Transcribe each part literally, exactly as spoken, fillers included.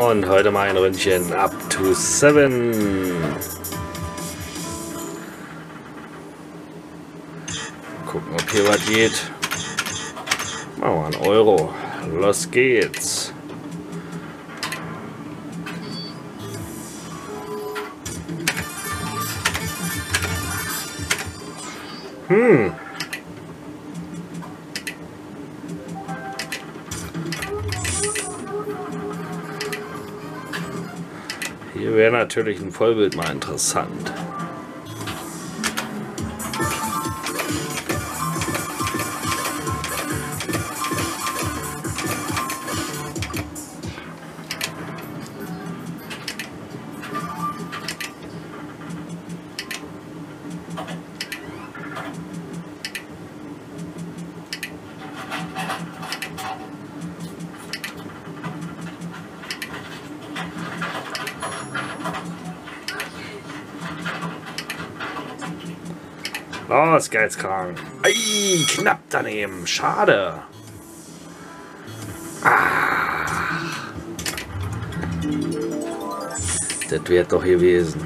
Und heute mal ein Ründchen Up to Seven. Gucken, ob hier was geht. Machen wir einen Euro. Los geht's. Hm. Hier wäre natürlich ein Vollbild mal interessant. Los, Geizkragen. Ei, knapp daneben. Schade. Ah. Das wäre doch gewesen.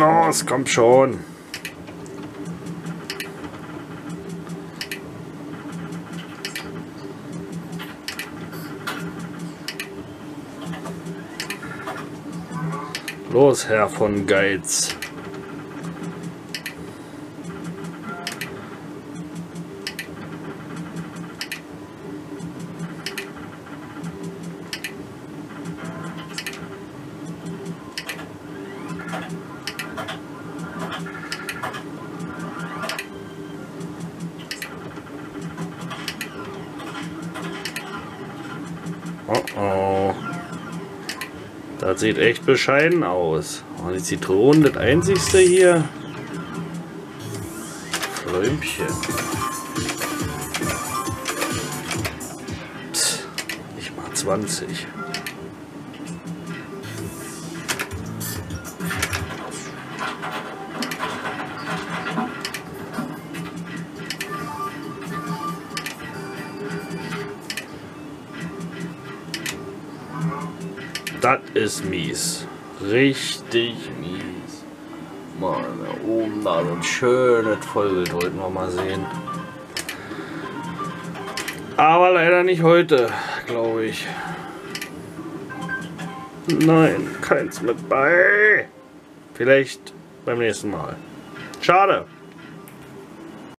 Los, kommt schon. Los, Herr von Geiz. Oh oh. Das sieht echt bescheiden aus. Oh, die Zitronen, das einzigste hier. Fläumchen. Psst, nicht mal zwanzig. Das ist mies. Richtig mies. Mal da oben, da so ein schönes Vollbild wollten wir mal sehen. Aber leider nicht heute, glaube ich. Nein, keins mit bei. Vielleicht beim nächsten Mal. Schade.